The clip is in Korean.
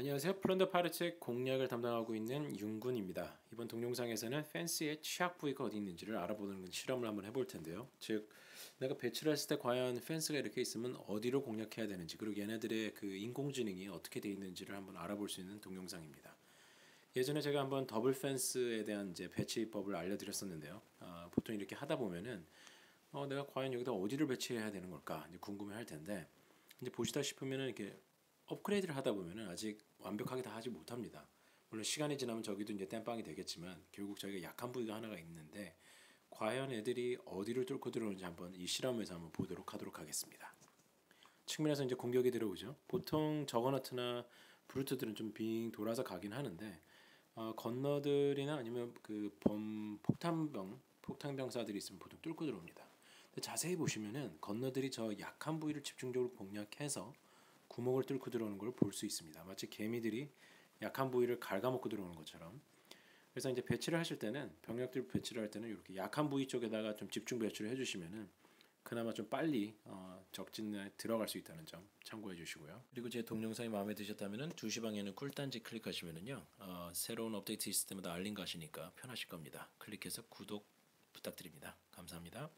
안녕하세요. 플런더파이러츠의 공략을 담당하고 있는 윤군입니다. 이번 동영상에서는 펜스의 취약 부위가 어디 있는지를 알아보는 실험을 한번 해볼 텐데요. 즉 내가 배치를 했을 때 과연 펜스가 이렇게 있으면 어디로 공략해야 되는지, 그리고 얘네들의 그 인공지능이 어떻게 되어 있는지를 한번 알아볼 수 있는 동영상입니다. 예전에 제가 한번 더블 펜스에 대한 이제 배치법을 알려드렸었는데요. 보통 이렇게 하다 보면은 내가 과연 여기다 어디를 배치해야 되는 걸까 이제 궁금해 할 텐데, 이제 보시다 싶으면은 이렇게 업그레이드를 하다 보면은 아직 완벽하게 다 하지 못합니다. 물론 시간이 지나면 저기도 이제 땜빵이 되겠지만, 결국 저희가 약한 부위가 하나가 있는데 과연 애들이 어디를 뚫고 들어오는지 한번 이 실험에서 한번 보도록 하도록 하겠습니다. 측면에서 이제 공격이 들어오죠. 보통 저거너트나 브루트들은 좀 빙 돌아서 가긴 하는데 건너들이나 아니면 그 폭탄병사들이 있으면 보통 뚫고 들어옵니다. 근데 자세히 보시면은 건너들이 저 약한 부위를 집중적으로 공략해서 구멍을 뚫고 들어오는 걸 볼 수 있습니다. 마치 개미들이 약한 부위를 갉아먹고 들어오는 것처럼. 그래서 이제 배치를 하실 때는, 병력들 배치를 할 때는 이렇게 약한 부위 쪽에다가 좀 집중 배치를 해주시면은 그나마 좀 빨리 적진에 들어갈 수 있다는 점 참고해 주시고요. 그리고 제 동영상이 마음에 드셨다면은 2시 방에는 꿀단지 클릭하시면은요 새로운 업데이트 있을 때마다 알림 가시니까 편하실 겁니다. 클릭해서 구독 부탁드립니다. 감사합니다.